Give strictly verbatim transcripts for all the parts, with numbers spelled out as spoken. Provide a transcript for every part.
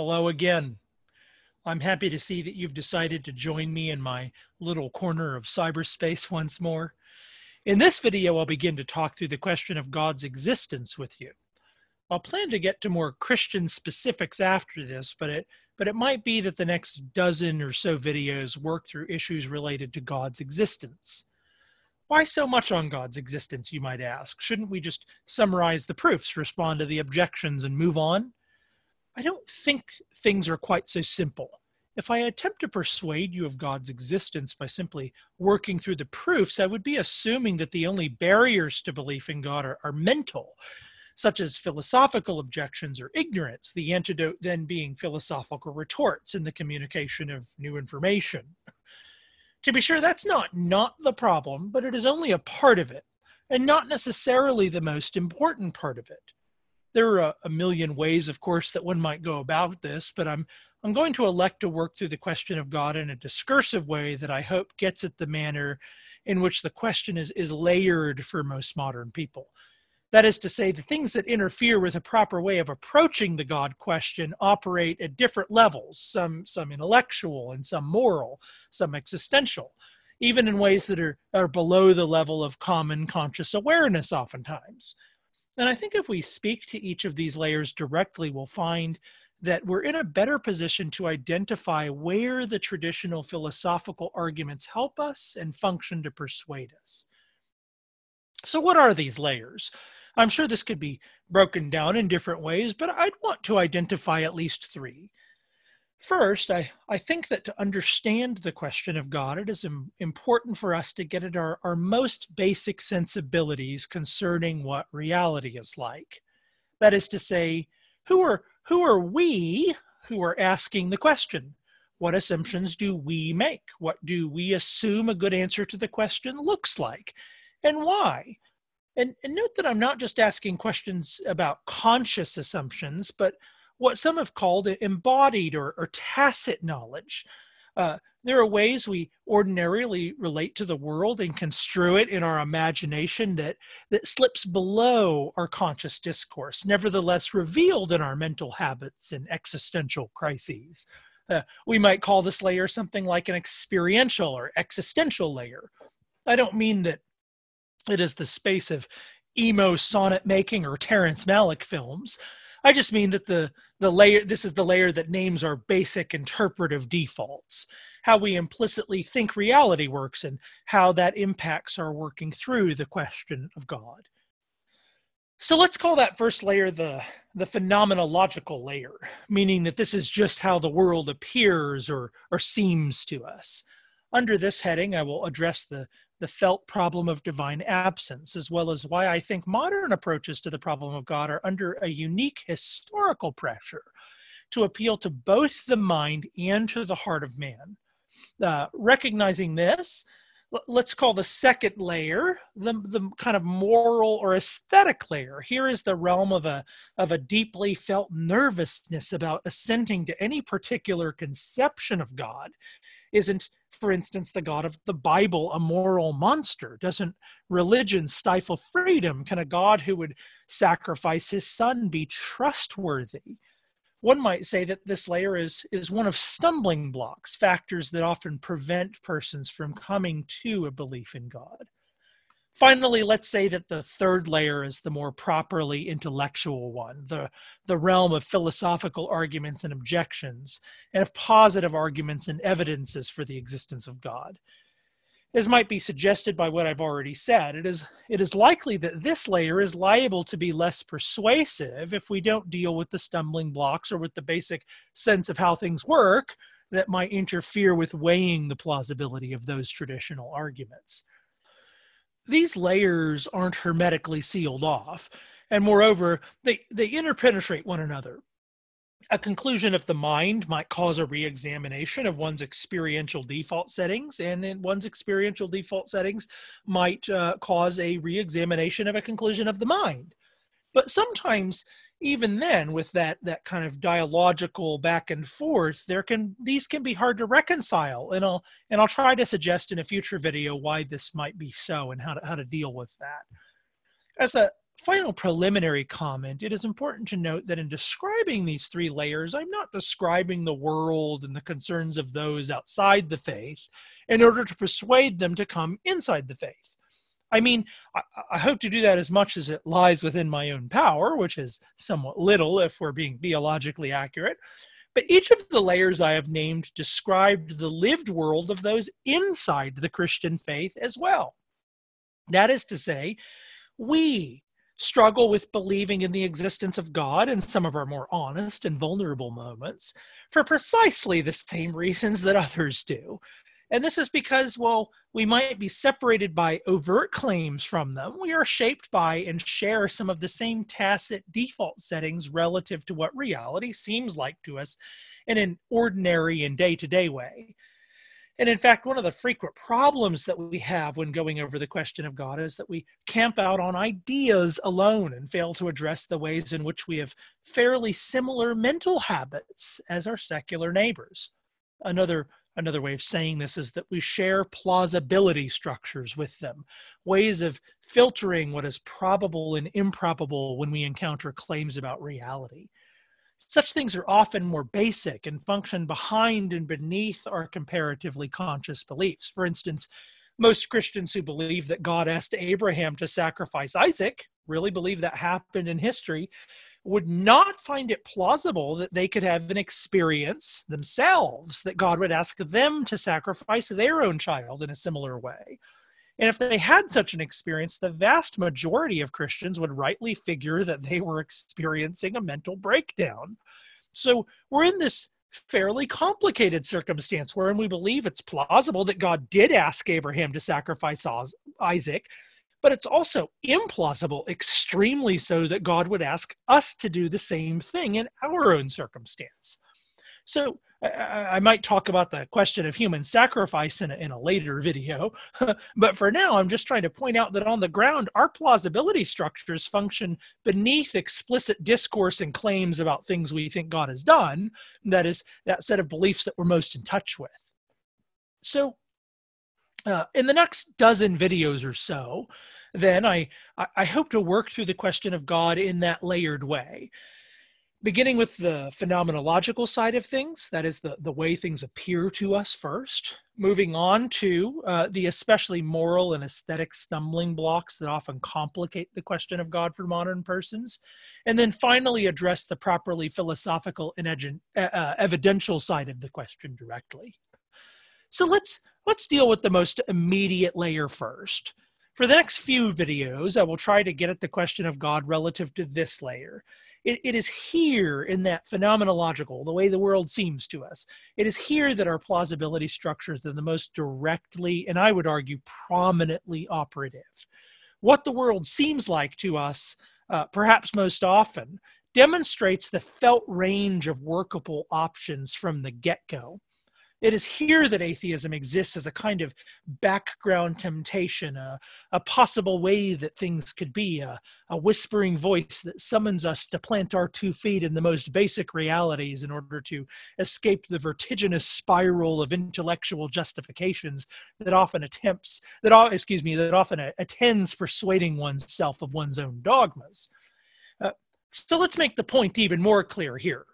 hello again. I'm happy to see that you've decided to join me in my little corner of cyberspace once more. In this video, I'll begin to talk through the question of God's existence with you. I'll plan to get to more Christian specifics after this, but it, but it might be that the next dozen or so videos work through issues related to God's existence. Why so much on God's existence, you might ask? Shouldn't we just summarize the proofs, respond to the objections, and move on? I don't think things are quite so simple. If I attempt to persuade you of God's existence by simply working through the proofs, I would be assuming that the only barriers to belief in God are, are mental, such as philosophical objections or ignorance, the antidote then being philosophical retorts in the communication of new information. To be sure, that's not not the problem, but it is only a part of it, and not necessarily the most important part of it. There are a million ways, of course, that one might go about this, but I'm, I'm going to elect to work through the question of God in a discursive way that I hope gets at the manner in which the question is, is layered for most modern people. That is to say, the things that interfere with a proper way of approaching the God question operate at different levels, some, some intellectual and some moral, some existential, even in ways that are, are below the level of common conscious awareness oftentimes. And I think if we speak to each of these layers directly, we'll find that we're in a better position to identify where the traditional philosophical arguments help us and function to persuade us. So what are these layers? I'm sure this could be broken down in different ways, but I'd want to identify at least three. First, I, I think that to understand the question of God, it is im- important for us to get at our, our most basic sensibilities concerning what reality is like. That is to say, who are, who are we who are asking the question? What assumptions do we make? What do we assume a good answer to the question looks like? And why? And, and note that I'm not just asking questions about conscious assumptions, but what some have called embodied or, or tacit knowledge. Uh, there are ways we ordinarily relate to the world and construe it in our imagination that, that slips below our conscious discourse, nevertheless revealed in our mental habits and existential crises. Uh, we might call this layer something like an experiential or existential layer. I don't mean that it is the space of emo sonnet making or Terrence Malick films. I just mean that the, the layer, this is the layer that names our basic interpretive defaults, how we implicitly think reality works and how that impacts our working through the question of God. So let's call that first layer the, the phenomenological layer, meaning that this is just how the world appears or, or seems to us. Under this heading, I will address the the felt problem of divine absence, as well as why I think modern approaches to the problem of God are under a unique historical pressure to appeal to both the mind and to the heart of man. Uh, recognizing this, let's call the second layer the, the kind of moral or aesthetic layer. Here is the realm of a, of a deeply felt nervousness about assenting to any particular conception of God. Isn't, for instance, the God of the Bible a moral monster? Doesn't religion stifle freedom? Can a God who would sacrifice his son be trustworthy? One might say that this layer is, is one of stumbling blocks, factors that often prevent persons from coming to a belief in God. Finally, let's say that the third layer is the more properly intellectual one, the, the realm of philosophical arguments and objections, and of positive arguments and evidences for the existence of God. As might be suggested by what I've already said, it is, it is likely that this layer is liable to be less persuasive if we don't deal with the stumbling blocks or with the basic sense of how things work that might interfere with weighing the plausibility of those traditional arguments. These layers aren't hermetically sealed off, and moreover, they, they interpenetrate one another. A conclusion of the mind might cause a re-examination of one's experiential default settings, and in one's experiential default settings might uh, cause a re-examination of a conclusion of the mind. But sometimes, even then, with that, that kind of dialogical back and forth, there can these can be hard to reconcile, and I'll and I'll try to suggest in a future video why this might be so and how to how to deal with that. As a Final preliminary comment, it is important to note that in describing these three layers, I'm not describing the world and the concerns of those outside the faith in order to persuade them to come inside the faith. I mean, I, I hope to do that as much as it lies within my own power, which is somewhat little if we're being theologically accurate. But each of the layers I have named described the lived world of those inside the Christian faith as well. That is to say, we struggle with believing in the existence of God in some of our more honest and vulnerable moments for precisely the same reasons that others do. And this is because, well, we might be separated by overt claims from them. We are shaped by and share some of the same tacit default settings relative to what reality seems like to us in an ordinary and day-to-day way. And in fact, one of the frequent problems that we have when going over the question of God is that we camp out on ideas alone and fail to address the ways in which we have fairly similar mental habits as our secular neighbors. Another Another way of saying this is that we share plausibility structures with them, ways of filtering what is probable and improbable when we encounter claims about reality. Such things are often more basic and function behind and beneath our comparatively conscious beliefs. For instance, most Christians who believe that God asked Abraham to sacrifice Isaac, really believe that happened in history, would not find it plausible that they could have an experience themselves that God would ask them to sacrifice their own child in a similar way. And if they had such an experience, the vast majority of Christians would rightly figure that they were experiencing a mental breakdown. So we're in this fairly complicated circumstance wherein we believe it's plausible that God did ask Abraham to sacrifice Isaac, but it's also implausible, extremely so, that God would ask us to do the same thing in our own circumstance. So I might talk about the question of human sacrifice in a, in a later video, but for now, I'm just trying to point out that on the ground, our plausibility structures function beneath explicit discourse and claims about things we think God has done, that is, that set of beliefs that we're most in touch with. So, Uh, in the next dozen videos or so, then I, I hope to work through the question of God in that layered way, beginning with the phenomenological side of things, that is the, the way things appear to us first, moving on to uh, the especially moral and aesthetic stumbling blocks that often complicate the question of God for modern persons, and then finally address the properly philosophical and edu- uh, evidential side of the question directly. So let's Let's deal with the most immediate layer first. For the next few videos, I will try to get at the question of God relative to this layer. It, it is here in that phenomenological, the way the world seems to us, it is here that our plausibility structures are the most directly, and I would argue prominently, operative. What the world seems like to us, uh, perhaps most often, demonstrates the felt range of workable options from the get-go. It is here that atheism exists as a kind of background temptation, a, a possible way that things could be, a, a whispering voice that summons us to plant our two feet in the most basic realities in order to escape the vertiginous spiral of intellectual justifications that often attempts, that excuse me, that often attends persuading oneself of one's own dogmas. Uh, so let's make the point even more clear here.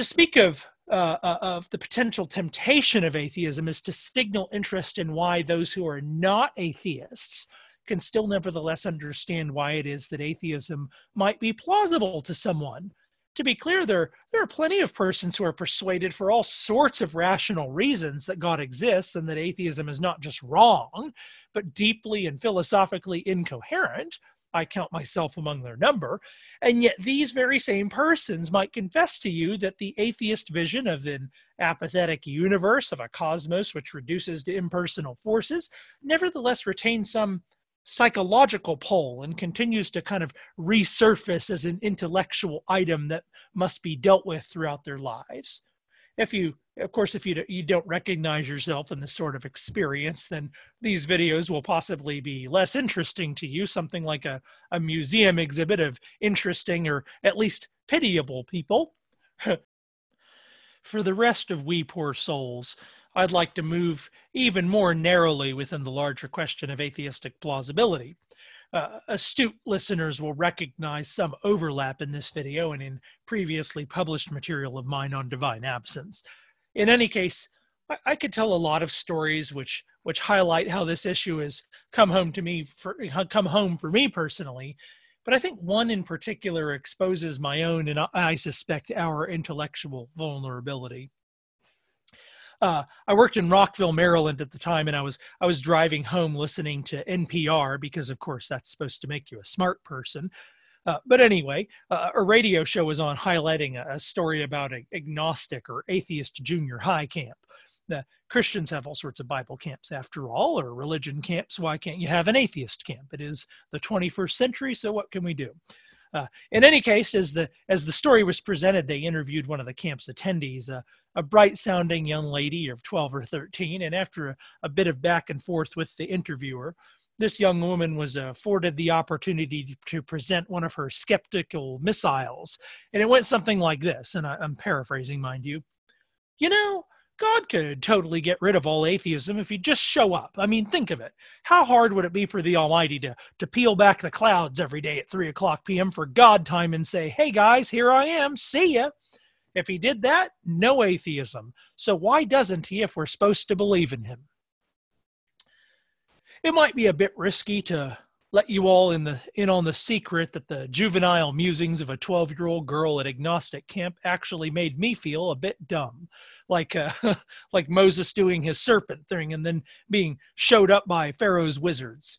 To speak of Uh, of the potential temptation of atheism is to signal interest in why those who are not atheists can still nevertheless understand why it is that atheism might be plausible to someone. To be clear, there, there are plenty of persons who are persuaded for all sorts of rational reasons that God exists and that atheism is not just wrong, but deeply and philosophically incoherent. I count myself among their number, and yet these very same persons might confess to you that the atheist vision of an apathetic universe, of a cosmos which reduces to impersonal forces, nevertheless retains some psychological pull and continues to kind of resurface as an intellectual item that must be dealt with throughout their lives. If you, of course, if you, you don't recognize yourself in this sort of experience, then these videos will possibly be less interesting to you, something like a, a museum exhibit of interesting or at least pitiable people. For the rest of We Poor Souls, I'd like to move even more narrowly within the larger question of atheistic plausibility. uh, astute listeners will recognize some overlap in this video and in previously published material of mine on divine absence. In any case, I, I could tell a lot of stories which which highlight how this issue has come home to me for come home for me personally. But I think one in particular exposes my own and I suspect our intellectual vulnerability. Uh, I worked in Rockville, Maryland at the time, and I was I was driving home listening to N P R because, of course, that's supposed to make you a smart person. Uh, but anyway, uh, a radio show was on highlighting a, a story about an agnostic or atheist junior high camp. The Christians have all sorts of Bible camps, after all, or religion camps. Why can't you have an atheist camp? It is the twenty-first century, so what can we do? Uh, in any case, as the as the story was presented, they interviewed one of the camp's attendees, a, a bright-sounding young lady of twelve or thirteen, and after a, a bit of back and forth with the interviewer, this young woman was afforded the opportunity to present one of her skeptical missiles, and it went something like this, and I, I'm paraphrasing, mind you. You know, God could totally get rid of all atheism if he'd just show up. I mean, think of it. How hard would it be for the Almighty to, to peel back the clouds every day at three o'clock p m for God time and say, hey guys, here I am, see ya. If he did that, no atheism. So why doesn't he if we're supposed to believe in him? It might be a bit risky to let you all in, the, in on the secret that the juvenile musings of a twelve-year-old girl at agnostic camp actually made me feel a bit dumb, like uh, like Moses doing his serpent thing and then being showed up by Pharaoh's wizards.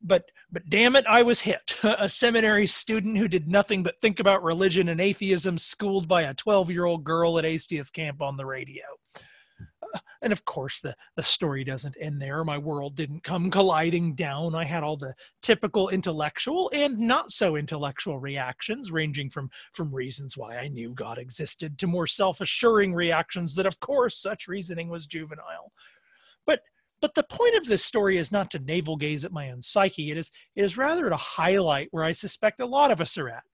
But but damn it, I was hit. A seminary student who did nothing but think about religion and atheism schooled by a twelve-year-old girl at atheist camp on the radio. And of course, the, the story doesn't end there. My world didn't come colliding down. I had all the typical intellectual and not so intellectual reactions, ranging from, from reasons why I knew God existed to more self-assuring reactions that, of course, such reasoning was juvenile. But but the point of this story is not to navel gaze at my own psyche. It is, it is rather to highlight where I suspect a lot of us are at.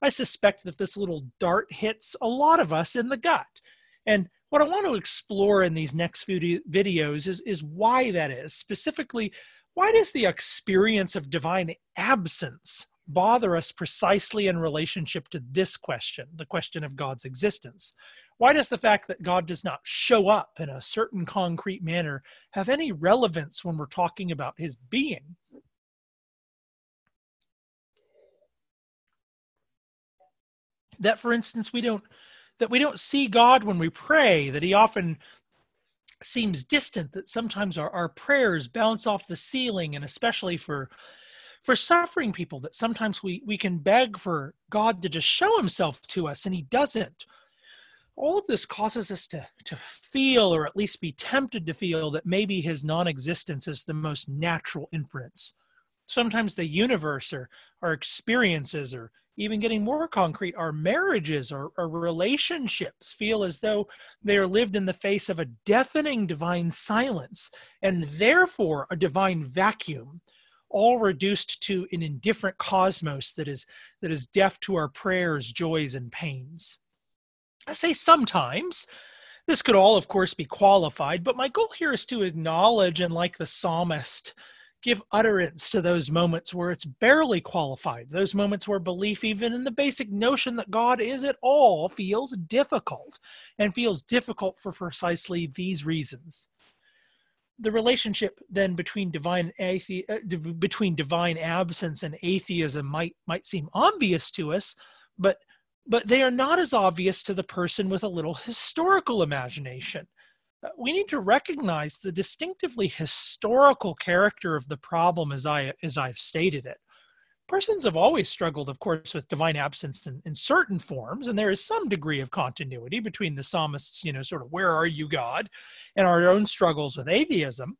I suspect that this little dart hits a lot of us in the gut. And what I want to explore in these next few videos is, is why that is. Specifically, why does the experience of divine absence bother us precisely in relationship to this question, the question of God's existence? Why does the fact that God does not show up in a certain concrete manner have any relevance when we're talking about his being? That, for instance, we don't that we don't see God when we pray, that he often seems distant, that sometimes our, our prayers bounce off the ceiling, and especially for, for suffering people, that sometimes we, we can beg for God to just show himself to us, and he doesn't. All of this causes us to, to feel, or at least be tempted to feel, that maybe his non-existence is the most natural inference. Sometimes the universe or our experiences or even getting more concrete, our marriages or our relationships feel as though they are lived in the face of a deafening divine silence and therefore a divine vacuum, all reduced to an indifferent cosmos that is, that is deaf to our prayers, joys, and pains. I say sometimes. This could all, of course, be qualified, but my goal here is to acknowledge and, like the psalmist, give utterance to those moments where it's barely qualified, those moments where belief even in the basic notion that God is at all feels difficult, and feels difficult for precisely these reasons. The relationship then between divine, athe- between divine absence and atheism might, might seem obvious to us, but, but they are not as obvious to the person with a little historical imagination. We need to recognize the distinctively historical character of the problem as, I, as I've stated it. Persons have always struggled, of course, with divine absence in, in certain forms, and there is some degree of continuity between the psalmists, you know, sort of, where are you, God, and our own struggles with atheism.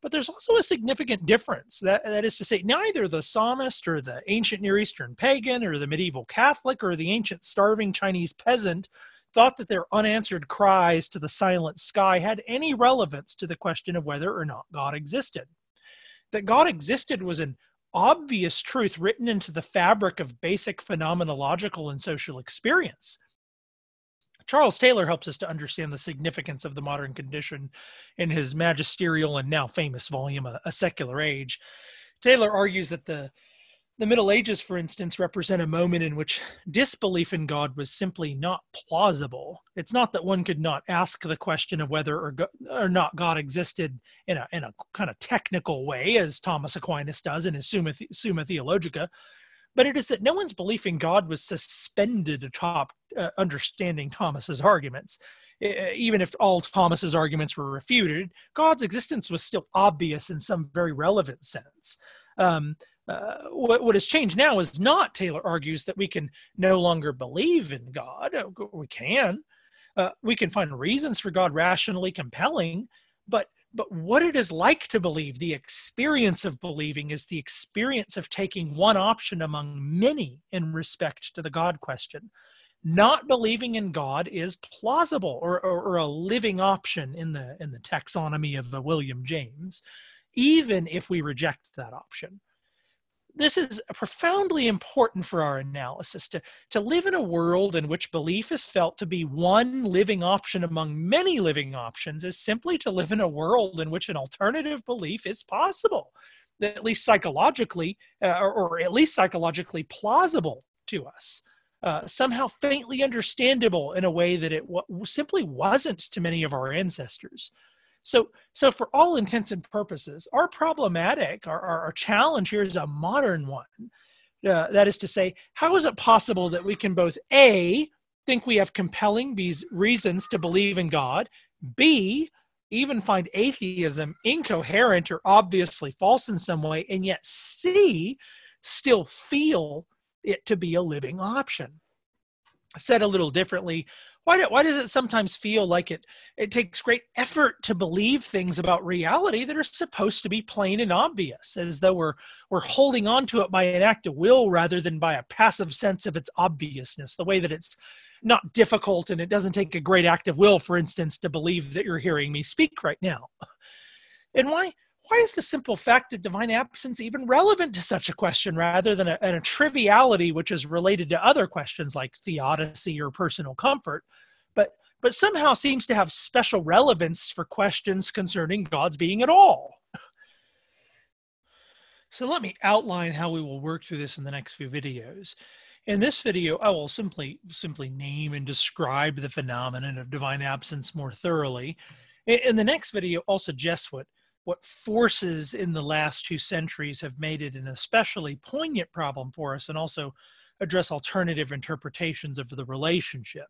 But there's also a significant difference. That, that is to say, neither the psalmist or the ancient Near Eastern pagan or the medieval Catholic or the ancient starving Chinese peasant thought that their unanswered cries to the silent sky had any relevance to the question of whether or not God existed. That God existed was an obvious truth written into the fabric of basic phenomenological and social experience. Charles Taylor helps us to understand the significance of the modern condition in his magisterial and now famous volume, A Secular Age. Taylor argues that the The Middle Ages, for instance, represent a moment in which disbelief in God was simply not plausible. It's not that one could not ask the question of whether or, go, or not God existed in a, in a kind of technical way, as Thomas Aquinas does in his Summa, Summa Theologica, but it is that no one's belief in God was suspended atop uh, understanding Thomas's arguments. Even if all Thomas's arguments were refuted, God's existence was still obvious in some very relevant sense. Um, uh, what, what has changed now is not, Taylor argues, that we can no longer believe in God. We can. Uh, we can find reasons for God rationally compelling, but But what it is like to believe, the experience of believing, is the experience of taking one option among many in respect to the God question. Not believing in God is plausible or, or, or a living option in the, in the taxonomy of the William James, even if we reject that option. This is profoundly important for our analysis, to, to live in a world in which belief is felt to be one living option among many living options is simply to live in a world in which an alternative belief is possible, at least psychologically, uh, or, or at least psychologically plausible to us, uh, somehow faintly understandable in a way that it w- simply wasn't to many of our ancestors. So, so for all intents and purposes, our problematic, our, our, our challenge here is a modern one. Uh, that is to say, how is it possible that we can both A, think we have compelling reasons to believe in God, B, even find atheism incoherent or obviously false in some way, and yet C, still feel it to be a living option? Said a little differently, Why, do, why does it sometimes feel like it, it takes great effort to believe things about reality that are supposed to be plain and obvious, as though we're, we're holding on to it by an act of will rather than by a passive sense of its obviousness, the way that it's not difficult and it doesn't take a great act of will, for instance, to believe that you're hearing me speak right now? And why, why is the simple fact of divine absence even relevant to such a question rather than a, a triviality which is related to other questions like theodicy or personal comfort, but, but somehow seems to have special relevance for questions concerning God's being at all? So let me outline how we will work through this in the next few videos. In this video, I will simply, simply name and describe the phenomenon of divine absence more thoroughly. In, in the next video, I'll suggest what What forces in the last two centuries have made it an especially poignant problem for us, and also address alternative interpretations of the relationship.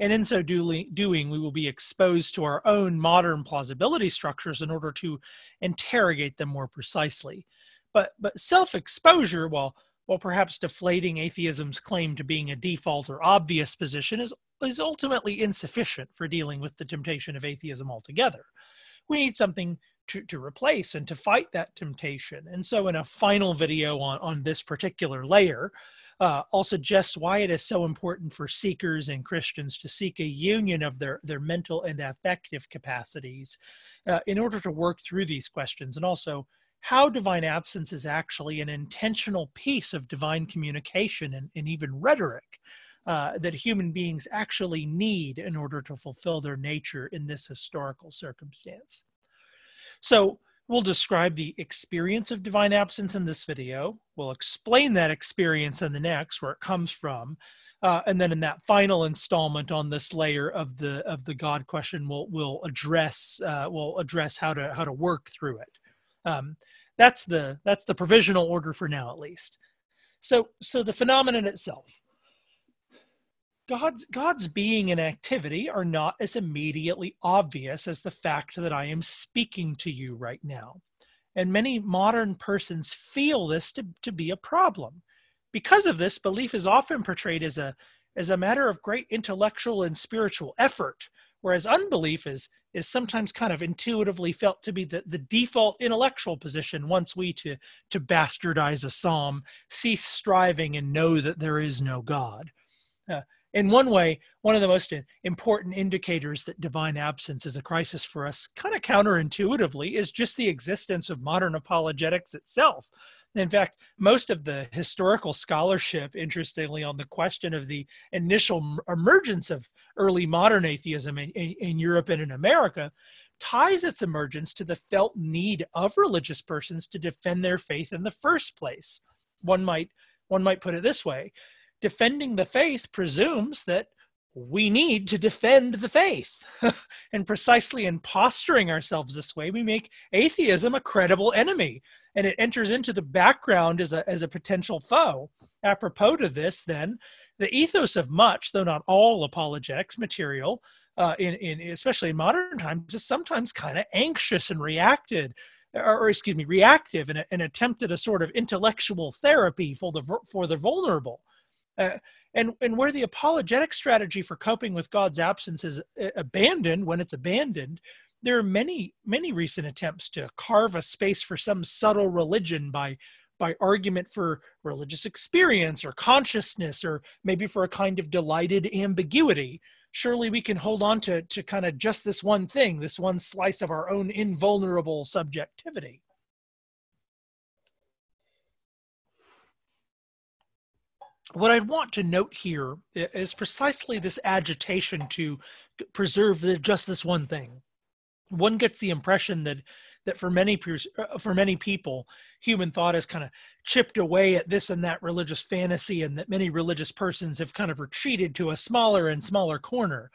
And in so doing, we will be exposed to our own modern plausibility structures in order to interrogate them more precisely. But, but self-exposure, while, while perhaps deflating atheism's claim to being a default or obvious position, is, is ultimately insufficient for dealing with the temptation of atheism altogether. We need something To, to replace and to fight that temptation. And so in a final video on, on this particular layer, uh, I'll suggest why it is so important for seekers and Christians to seek a union of their, their mental and affective capacities uh, in order to work through these questions, and also how divine absence is actually an intentional piece of divine communication and, and even rhetoric uh, that human beings actually need in order to fulfill their nature in this historical circumstance. So we'll describe the experience of divine absence in this video. We'll explain that experience in the next, where it comes from. Uh, and then in that final installment on this layer of the of the God question, we'll we'll address uh, we'll address how to how to work through it. Um, that's the that's the provisional order for now, at least. So so the phenomenon itself. God's, God's being and activity are not as immediately obvious as the fact that I am speaking to you right now. And many modern persons feel this to, to be a problem. Because of this, belief is often portrayed as a, as a matter of great intellectual and spiritual effort, whereas unbelief is, is sometimes kind of intuitively felt to be the, the default intellectual position once we, to, to bastardize a psalm, cease striving and know that there is no God. Uh, In one way, one of the most important indicators that divine absence is a crisis for us, kind of counterintuitively, is just the existence of modern apologetics itself. In fact, most of the historical scholarship, interestingly, on the question of the initial emergence of early modern atheism in, in, in Europe and in America, ties its emergence to the felt need of religious persons to defend their faith in the first place. one might, one might put it this way. Defending the faith presumes that we need to defend the faith. And precisely in posturing ourselves this way, we make atheism a credible enemy, and it enters into the background as a, as a potential foe. Apropos to this, then, the ethos of much, though not all, apologetics material, uh, in, in, especially in modern times, is sometimes kind of anxious and reacted, or, or excuse me, reactive and, and attempted a sort of intellectual therapy for the, for the vulnerable. Uh, And, and where the apologetic strategy for coping with God's absence is abandoned, when it's abandoned, there are many, many recent attempts to carve a space for some subtle religion by, by argument for religious experience or consciousness, or maybe for a kind of delighted ambiguity. Surely we can hold on to, to kind of just this one thing, this one slice of our own invulnerable subjectivity. What I want to note here is precisely this agitation to preserve the, just this one thing. One gets the impression that that for many for many people, human thought has kind of chipped away at this and that religious fantasy, and that many religious persons have kind of retreated to a smaller and smaller corner.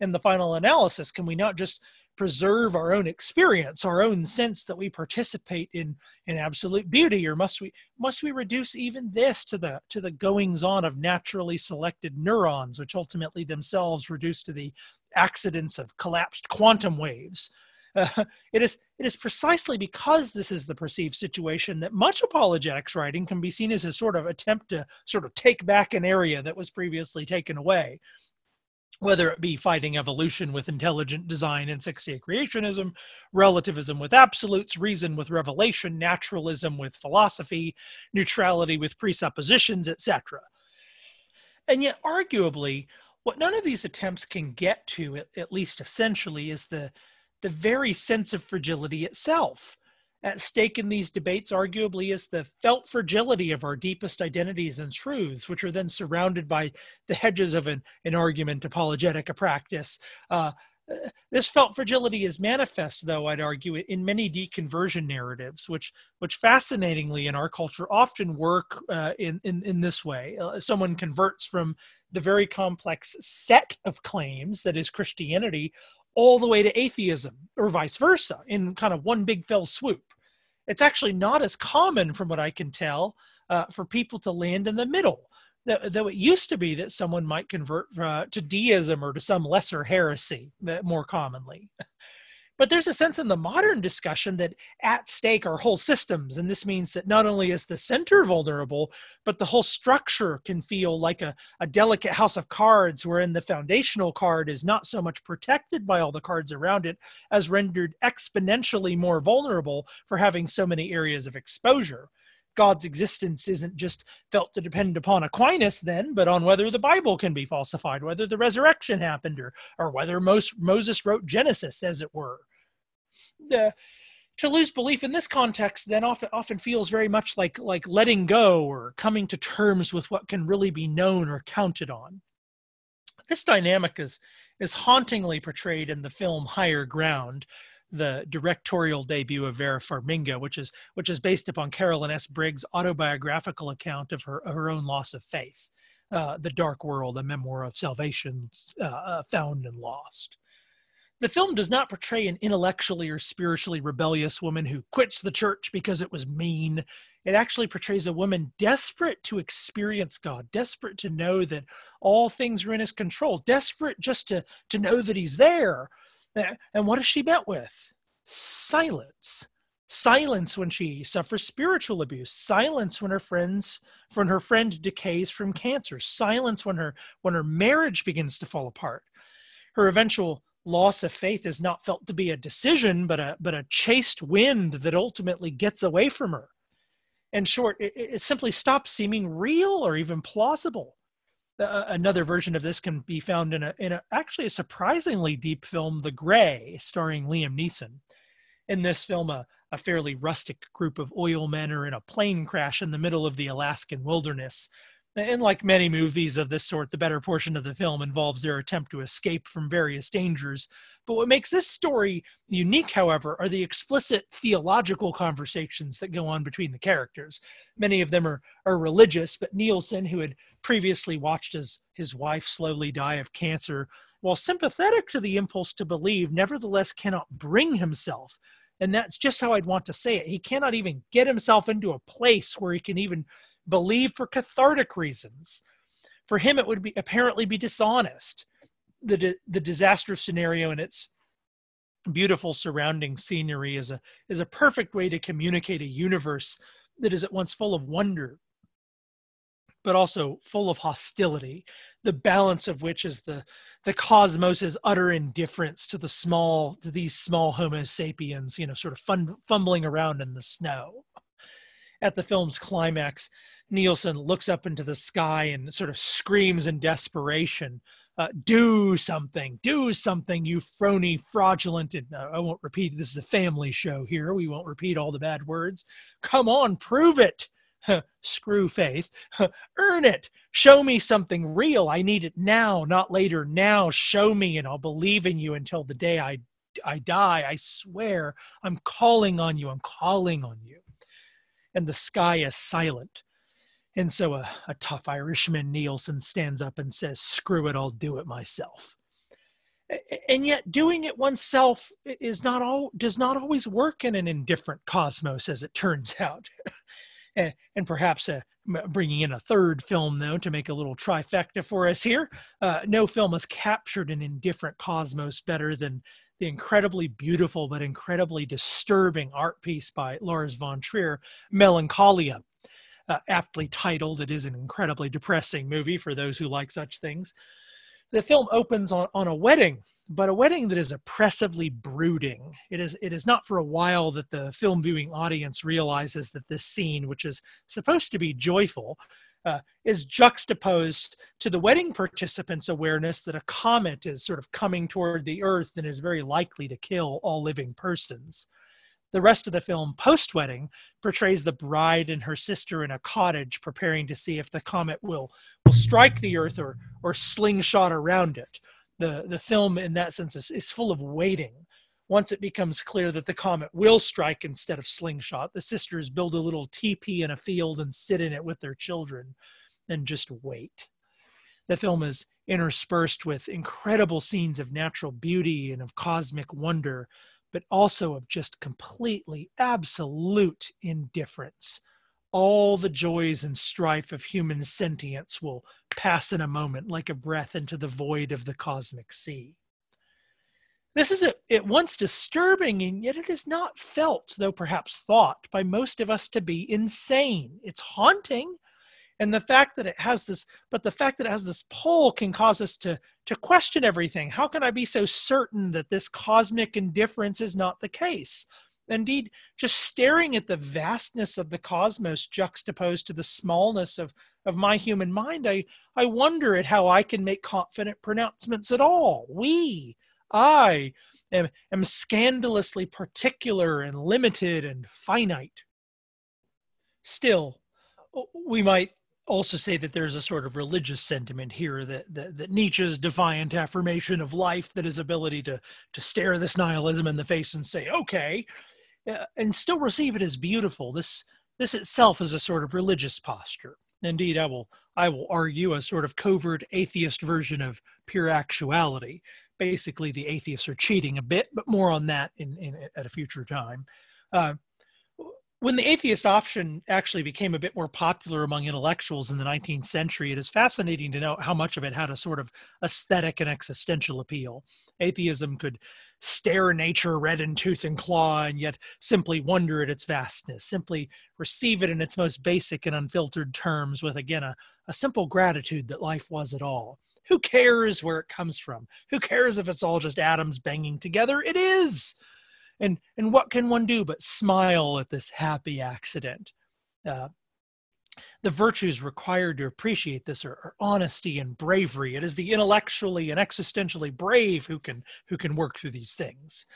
In the final analysis, can we not just preserve our own experience, our own sense that we participate in in absolute beauty, or must we must we reduce even this to the to the goings-on of naturally selected neurons, which ultimately themselves reduce to the accidents of collapsed quantum waves? Uh, it is it is precisely because this is the perceived situation that much apologetics writing can be seen as a sort of attempt to sort of take back an area that was previously taken away, whether it be fighting evolution with intelligent design and six-day creationism, relativism with absolutes, reason with revelation, naturalism with philosophy, neutrality with presuppositions, et cetera. And yet, arguably, what none of these attempts can get to, at least essentially, is the, the very sense of fragility itself. At stake in these debates, arguably, is the felt fragility of our deepest identities and truths, which are then surrounded by the hedges of an, an argument, apologetic, a practice. Uh, this felt fragility is manifest, though, I'd argue, in many deconversion narratives, which, which fascinatingly in our culture often work uh, in, in, in this way. Uh, someone converts from the very complex set of claims that is Christianity all the way to atheism, or vice versa, in kind of one big fell swoop. It's actually not as common, from what I can tell, uh, for people to land in the middle, though it used to be that someone might convert uh, to deism or to some lesser heresy more commonly. But there's a sense in the modern discussion that at stake are whole systems, and this means that not only is the center vulnerable, but the whole structure can feel like a, a delicate house of cards wherein the foundational card is not so much protected by all the cards around it as rendered exponentially more vulnerable for having so many areas of exposure. God's existence isn't just felt to depend upon Aquinas then, but on whether the Bible can be falsified, whether the resurrection happened, or, or whether most, Moses wrote Genesis, as it were. The, to lose belief in this context then often, often feels very much like, like letting go or coming to terms with what can really be known or counted on. This dynamic is, is hauntingly portrayed in the film Higher Ground, the directorial debut of Vera Farmiga, which is which is based upon Carolyn S. Briggs' autobiographical account of her her own loss of faith, uh, The Dark World, A Memoir of Salvation uh, Found and Lost. The film does not portray an intellectually or spiritually rebellious woman who quits the church because it was mean. It actually portrays a woman desperate to experience God, desperate to know that all things are in his control, desperate just to, to know that he's there. And what is she met with? Silence. Silence when she suffers spiritual abuse. Silence when her friends, when her friend decays from cancer. Silence when her when her marriage begins to fall apart. Her eventual loss of faith is not felt to be a decision, but a but a chaste wind that ultimately gets away from her. In short, it, it simply stops seeming real or even plausible. Uh, another version of this can be found in a, in a actually a surprisingly deep film, The Grey, starring Liam Neeson. In this film, a, a fairly rustic group of oil men are in a plane crash in the middle of the Alaskan wilderness. And like many movies of this sort, the better portion of the film involves their attempt to escape from various dangers. But what makes this story unique, however, are the explicit theological conversations that go on between the characters. Many of them are, are religious, but Nielsen, who had previously watched his, his wife slowly die of cancer, while sympathetic to the impulse to believe, nevertheless cannot bring himself. And that's just how I'd want to say it. He cannot even get himself into a place where he can even believe for cathartic reasons. For him, it would be apparently be dishonest. The, di the disaster scenario and its beautiful surrounding scenery is a, is a perfect way to communicate a universe that is at once full of wonder, but also full of hostility, the balance of which is the, the cosmos's utter indifference to the small, to these small Homo sapiens, you know, sort of fun, fumbling around in the snow. At the film's climax, Nielsen looks up into the sky and sort of screams in desperation, uh, do something, do something, you phony, fraudulent, and uh, I won't repeat, this is a family show here, we won't repeat all the bad words. Come on, prove it, screw faith, earn it, show me something real, I need it now, not later, now, show me and I'll believe in you until the day I, I die, I swear, I'm calling on you, I'm calling on you. And the sky is silent. And so a, a tough Irishman, Nielsen, stands up and says, screw it, I'll do it myself. And yet doing it oneself is not all, does not always work in an indifferent cosmos, as it turns out. And perhaps uh, bringing in a third film, though, to make a little trifecta for us here, uh, no film has captured an indifferent cosmos better than the incredibly beautiful but incredibly disturbing art piece by Lars von Trier, Melancholia. Uh, aptly titled, it is an incredibly depressing movie for those who like such things. The film opens on, on a wedding, but a wedding that is oppressively brooding. It is, it is not for a while that the film viewing audience realizes that this scene, which is supposed to be joyful, Uh, is juxtaposed to the wedding participants' awareness that a comet is sort of coming toward the earth and is very likely to kill all living persons. The rest of the film, post-wedding, portrays the bride and her sister in a cottage preparing to see if the comet will, will strike the earth or, or slingshot around it. The, the film, in that sense, is, is full of waiting. Once it becomes clear that the comet will strike instead of slingshot, the sisters build a little teepee in a field and sit in it with their children and just wait. The film is interspersed with incredible scenes of natural beauty and of cosmic wonder, but also of just completely, absolute indifference. All the joys and strife of human sentience will pass in a moment like a breath into the void of the cosmic sea. This is at once disturbing, and yet it is not felt, though perhaps thought, by most of us to be insane. It's haunting, and the fact that it has this, but the fact that it has this pull can cause us to, to question everything. How can I be so certain that this cosmic indifference is not the case? Indeed, just staring at the vastness of the cosmos juxtaposed to the smallness of, of my human mind, I, I wonder at how I can make confident pronouncements at all. We... I am, am scandalously particular and limited and finite. Still, we might also say that there's a sort of religious sentiment here that, that, that Nietzsche's defiant affirmation of life, that his ability to, to stare this nihilism in the face and say, okay, and still receive it as beautiful. This, this itself is a sort of religious posture. Indeed, I will, I will argue a sort of covert atheist version of pure actuality. Basically, the atheists are cheating a bit, but more on that in, in, at a future time. Uh, when the atheist option actually became a bit more popular among intellectuals in the nineteenth century, it is fascinating to note how much of it had a sort of aesthetic and existential appeal. Atheism could stare nature red in tooth and claw and yet simply wonder at its vastness, simply receive it in its most basic and unfiltered terms with, again, a, a simple gratitude that life was at all. Who cares where it comes from? Who cares if it's all just atoms banging together? It is! And, and what can one do but smile at this happy accident? Uh, the virtues required to appreciate this are, are honesty and bravery. It is the intellectually and existentially brave who can, who can work through these things.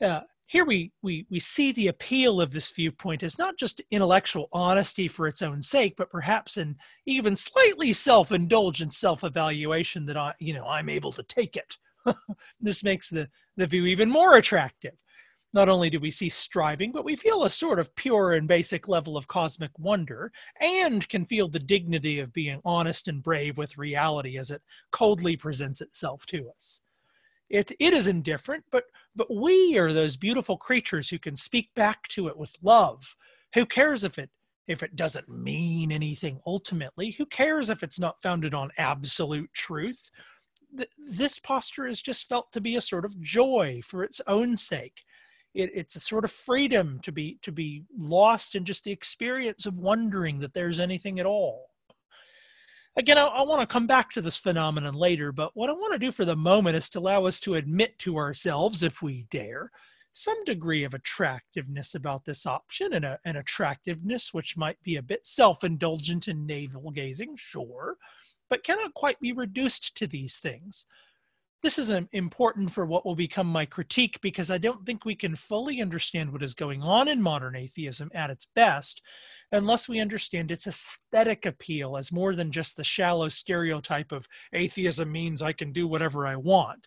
Uh, here we, we, we see the appeal of this viewpoint as not just intellectual honesty for its own sake, but perhaps an even slightly self-indulgent self-evaluation that I, you know, I'm able to take it. This makes the, the view even more attractive. Not only do we cease striving, but we feel a sort of pure and basic level of cosmic wonder, and can feel the dignity of being honest and brave with reality as it coldly presents itself to us. It, it is indifferent, but, but we are those beautiful creatures who can speak back to it with love. Who cares if it, if it doesn't mean anything ultimately? Who cares if it's not founded on absolute truth? Th- this posture is just felt to be a sort of joy for its own sake. It, it's a sort of freedom to be, to be lost in just the experience of wondering that there's anything at all. Again, I, I want to come back to this phenomenon later, but what I want to do for the moment is to allow us to admit to ourselves, if we dare, some degree of attractiveness about this option, and a, an attractiveness which might be a bit self-indulgent and navel-gazing, sure, but cannot quite be reduced to these things. This is important for what will become my critique, because I don't think we can fully understand what is going on in modern atheism at its best unless we understand its aesthetic appeal as more than just the shallow stereotype of atheism means I can do whatever I want.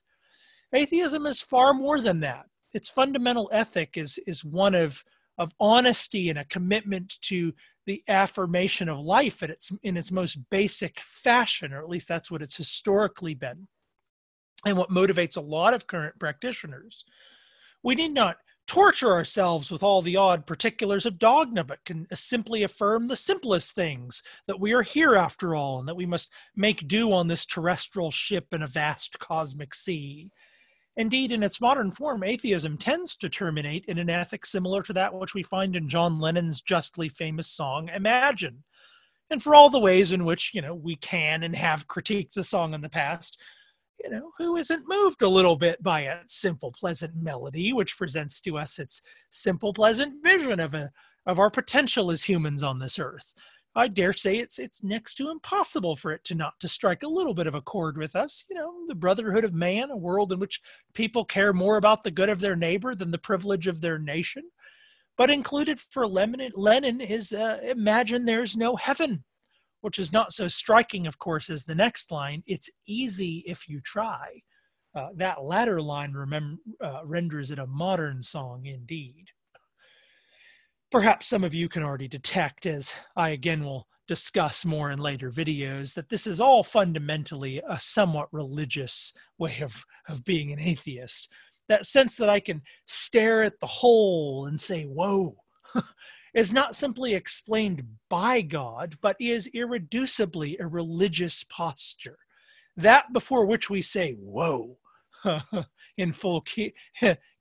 Atheism is far more than that. Its fundamental ethic is, is one of, of honesty and a commitment to the affirmation of life at its, in its most basic fashion, or at least that's what it's historically been, and what motivates a lot of current practitioners. We need not torture ourselves with all the odd particulars of dogma, but can simply affirm the simplest things, that we are here after all, and that we must make do on this terrestrial ship in a vast cosmic sea. Indeed, in its modern form, atheism tends to terminate in an ethic similar to that which we find in John Lennon's justly famous song, Imagine. And for all the ways in which, you know, we can and have critiqued the song in the past, you know, who isn't moved a little bit by its simple, pleasant melody, which presents to us its simple, pleasant vision of a, of our potential as humans on this earth? I dare say it's, it's next to impossible for it to not to strike a little bit of a chord with us. You know, the brotherhood of man, a world in which people care more about the good of their neighbor than the privilege of their nation. But included for Lenin is uh, imagine there's no heaven, which is not so striking, of course, as the next line, it's easy if you try. Uh, that latter line remem- uh, renders it a modern song indeed. Perhaps some of you can already detect, as I again will discuss more in later videos, that this is all fundamentally a somewhat religious way of, of being an atheist. That sense that I can stare at the whole and say, whoa, is not simply explained by God, but is irreducibly a religious posture, that before which we say, whoa, in full Ke-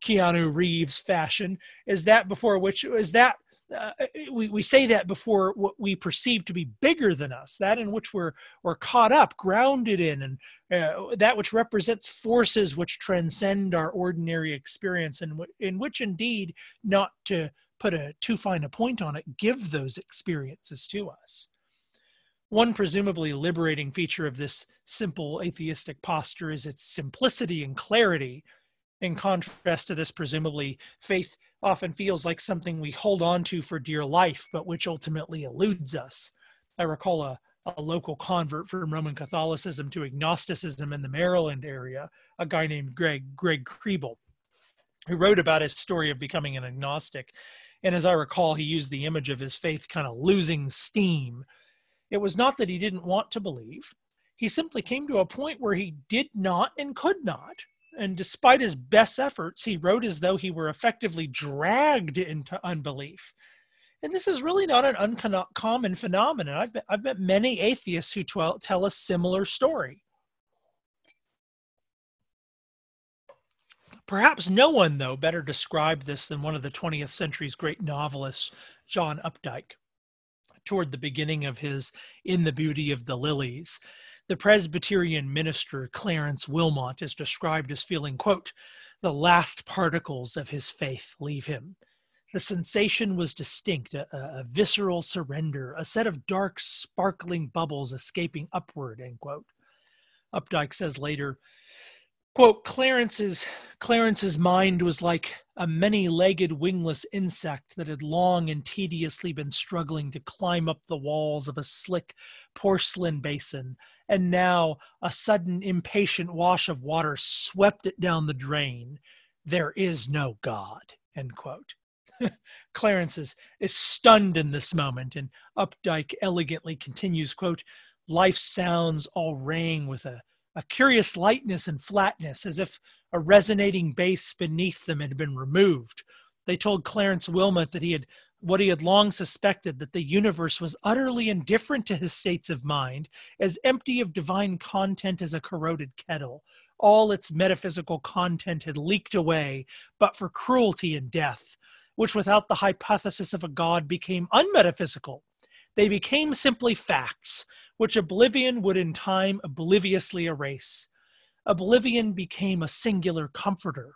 Keanu Reeves fashion, is that before which, is that, uh, we, we say that before what we perceive to be bigger than us, that in which we're, we're caught up, grounded in, and uh, that which represents forces which transcend our ordinary experience, and w- in which indeed not to put a too fine a point on it, give those experiences to us. One presumably liberating feature of this simple atheistic posture is its simplicity and clarity. In contrast to this, presumably, faith often feels like something we hold on to for dear life, but which ultimately eludes us. I recall a, a local convert from Roman Catholicism to agnosticism in the Maryland area, a guy named Greg, Greg Kriebel, who wrote about his story of becoming an agnostic. And as I recall, he used the image of his faith kind of losing steam. It was not that he didn't want to believe. He simply came to a point where he did not and could not. And despite his best efforts, he wrote as though he were effectively dragged into unbelief. And this is really not an uncommon phenomenon. I've, been, I've met many atheists who t- tell a similar story. Perhaps no one, though, better described this than one of the twentieth century's great novelists, John Updike. Toward the beginning of his In the Beauty of the Lilies, the Presbyterian minister Clarence Wilmot is described as feeling, quote, the last particles of his faith leave him. The sensation was distinct, a, a visceral surrender, a set of dark, sparkling bubbles escaping upward, end quote. Updike says later, Quote, Clarence's, Clarence's mind was like a many-legged wingless insect that had long and tediously been struggling to climb up the walls of a slick porcelain basin, and now a sudden impatient wash of water swept it down the drain. There is no God, end quote. Clarence is, is stunned in this moment, and Updike elegantly continues, quote, life sounds all rang with a A curious lightness and flatness, as if a resonating bass beneath them had been removed. They told Clarence Wilmot that he had, what he had long suspected, that the universe was utterly indifferent to his states of mind, as empty of divine content as a corroded kettle. All its metaphysical content had leaked away, but for cruelty and death, which without the hypothesis of a god became unmetaphysical. They became simply facts, which oblivion would in time obliviously erase. Oblivion became a singular comforter.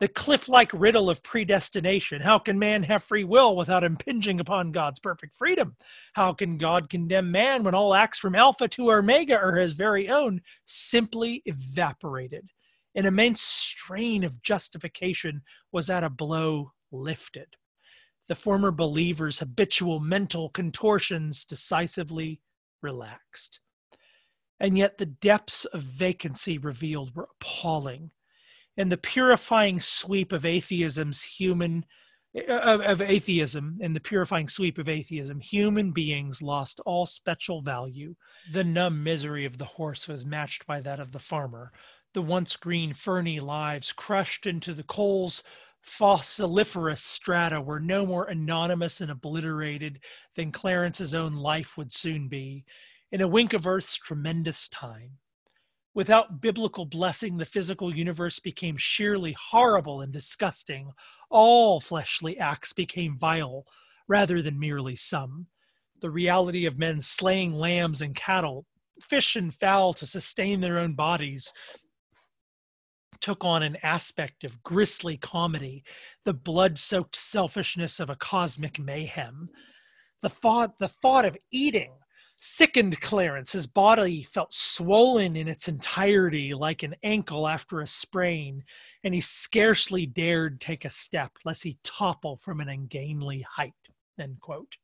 The cliff-like riddle of predestination. How can man have free will without impinging upon God's perfect freedom? How can God condemn man when all acts from Alpha to Omega are his very own? Simply evaporated. An immense strain of justification was at a blow lifted. The former believer's habitual mental contortions decisively relaxed. And yet the depths of vacancy revealed were appalling. And the purifying sweep of atheism's human, of, of atheism, and the purifying sweep of atheism, human beings lost all special value. The numb misery of the horse was matched by that of the farmer. The once green ferny lives crushed into the coals fossiliferous strata were no more anonymous and obliterated than Clarence's own life would soon be, in a wink of Earth's tremendous time. Without biblical blessing, the physical universe became sheerly horrible and disgusting. All fleshly acts became vile, rather than merely some. The reality of men slaying lambs and cattle, fish and fowl to sustain their own bodies, took on an aspect of grisly comedy, the blood-soaked selfishness of a cosmic mayhem. The thought, the thought of eating sickened Clarence. His body felt swollen in its entirety like an ankle after a sprain, and he scarcely dared take a step lest he topple from an ungainly height, end quote.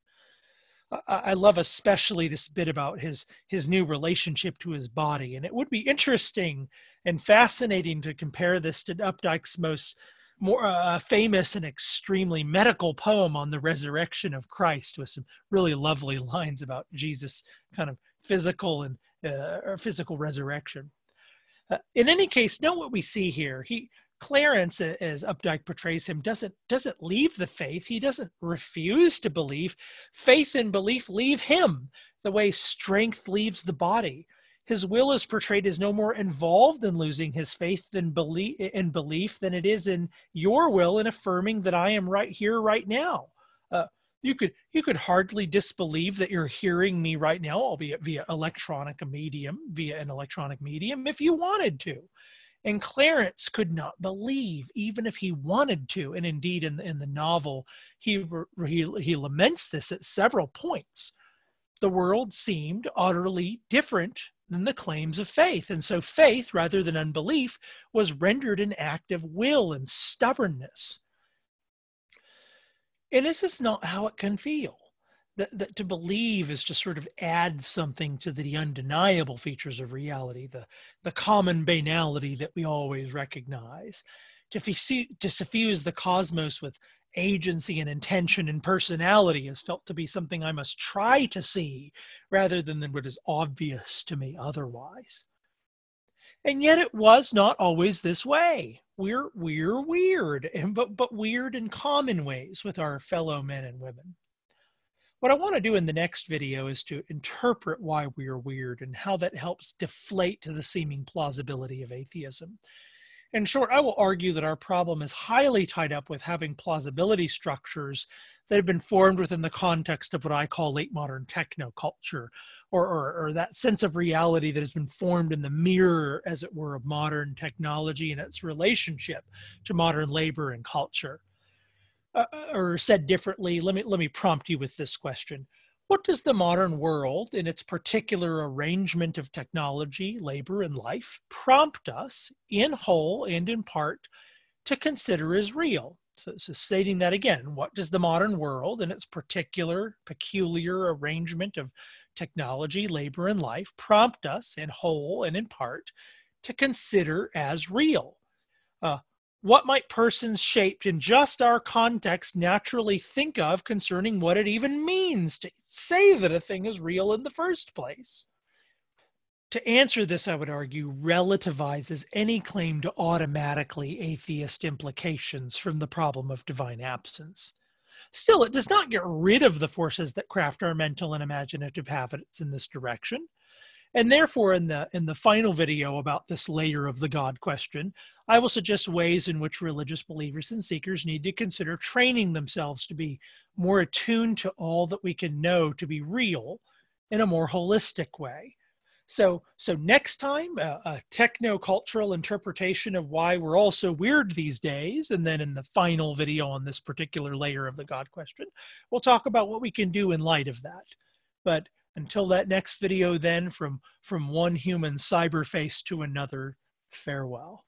I love especially this bit about his his new relationship to his body. And it would be interesting and fascinating to compare this to Updike's most more uh, famous and extremely medical poem on the resurrection of Christ, with some really lovely lines about Jesus' kind of physical and uh, physical resurrection. Uh, in any case, note what we see here. He Clarence, as Updike portrays him, doesn't doesn't leave the faith. He doesn't refuse to believe. Faith and belief leave him the way strength leaves the body. His will is portrayed as no more involved in losing his faith than belief, in belief than it is in your will in affirming that I am right here, right now. Uh, you could you could hardly disbelieve that you're hearing me right now, albeit via electronic medium, via an electronic medium, if you wanted to. And Clarence could not believe, even if he wanted to. And indeed, in, in the novel, he, he, he laments this at several points. The world seemed utterly different than the claims of faith. And so faith, rather than unbelief, was rendered an act of will and stubbornness. And is this not how it can feel? That, that to believe is to sort of add something to the undeniable features of reality, the, the common banality that we always recognize. To, to suffuse the cosmos with agency and intention and personality is felt to be something I must try to see rather than, than what is obvious to me otherwise. And yet it was not always this way. We're, we're weird, and, but, but weird in common ways with our fellow men and women. What I want to do in the next video is to interpret why we are weird and how that helps deflate to the seeming plausibility of atheism. In short, I will argue that our problem is highly tied up with having plausibility structures that have been formed within the context of what I call late modern technoculture, or, or, or that sense of reality that has been formed in the mirror, as it were, of modern technology and its relationship to modern labor and culture. Uh, or said differently, let me, let me prompt you with this question. What does the modern world, in its particular arrangement of technology, labor, and life, prompt us, in whole and in part, to consider as real? So, so stating that again, what does the modern world, in its particular, peculiar arrangement of technology, labor, and life, prompt us, in whole and in part, to consider as real? Uh, What might persons shaped in just our context naturally think of concerning what it even means to say that a thing is real in the first place? To answer this, I would argue, relativizes any claim to automatically atheist implications from the problem of divine absence. Still, it does not get rid of the forces that craft our mental and imaginative habits in this direction. And therefore, in the, in the final video about this layer of the God question, I will suggest ways in which religious believers and seekers need to consider training themselves to be more attuned to all that we can know to be real in a more holistic way. So, so next time, uh, a techno-cultural interpretation of why we're all so weird these days, and then in the final video on this particular layer of the God question, we'll talk about what we can do in light of that. But until that next video then, from, from one human cyberface to another, farewell.